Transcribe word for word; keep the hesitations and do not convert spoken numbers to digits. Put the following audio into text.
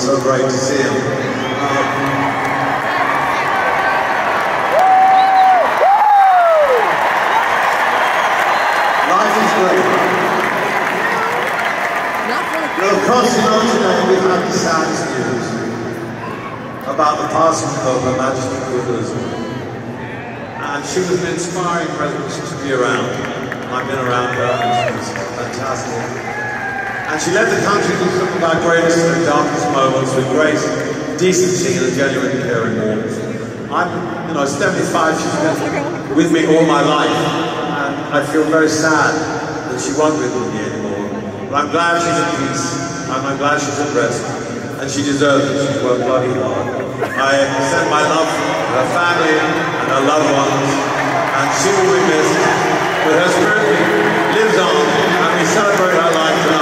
It's so great to see him. Um, life is great. Well, of course, you know, today we've had the saddest news about the passing of Her Majesty Queen Elizabeth. And she was an inspiring presence to be around. I've been around her, and she was fantastic. And she led the country through some of our greatest and darkest moments with grace, decency, and a genuine caring warmth. I'm, you know, seventy-five, she's been with me all my life, and I feel very sad that she won't be with me anymore. But I'm glad she's at peace, and I'm glad she's at rest, and she deserves it. She worked bloody hard. I send my love to her family, her loved ones, and she will be missed, but her spirit lives on, and we celebrate her life.